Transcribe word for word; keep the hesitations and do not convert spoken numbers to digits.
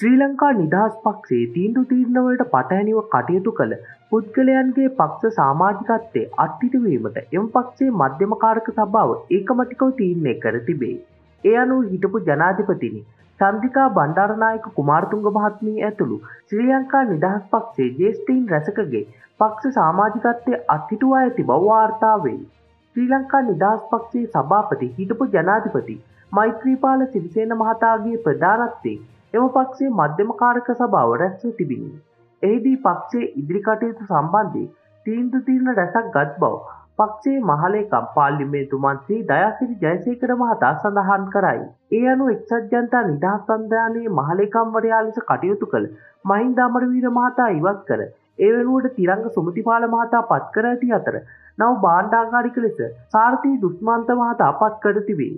ශ්‍රීලංකා නිදහස් පක්ෂයේ තීන්දුව తీරන වලට පටහැනිව කටයුතු කළ පුද්ගලයන්ගේ පක්ෂ සමාජිකත්වයේ අත්හිටු වීමට එම පක්ෂයේ මධ්‍යම කාරක සභාව ඒකමතිකව තීරණය කර තිබේ. ඒ අනුව හිටපු ජනාධිපතිනි චන්ද්‍රිකා බණ්ඩාරනායක කුමාරතුංග මහත්මිය ඇතුළු ශ්‍රී ලංකා නිදහස් පක්ෂයේ ජේෂ්ඨයින් රැසකගේ පක්ෂ සමාජිකත්වයේ අත්හිටු අය තිබව වාර්තා වේ. ශ්‍රී ලංකා නිදහස් පක්ෂයේ සභාපති හිටපු ජනාධිපති මෛත්‍රීපාල සිරිසේන මහතාගේ ප්‍රධානත්වයේ एवं पक्षे मध्यम कारक सभाव रसबिनी पक्षे इद्रिकटे संबंधी तीन तीन रसगव पक्षे महालेखा पार्लिमेंटु मंत्री दयासिरी जयसेकर महता सदहान कराई एनु इक्सठ जनता निदास संधाने महालेखा वर्यालिस कटयुतुकल महिंद अमरवीर महता इवस्कर एवेनुवट तिरंग सुमतिपाल महता पत्कर अति अतर नव बांडागारिक लेस सारथी दुष्मंत महता पत्कर तिबे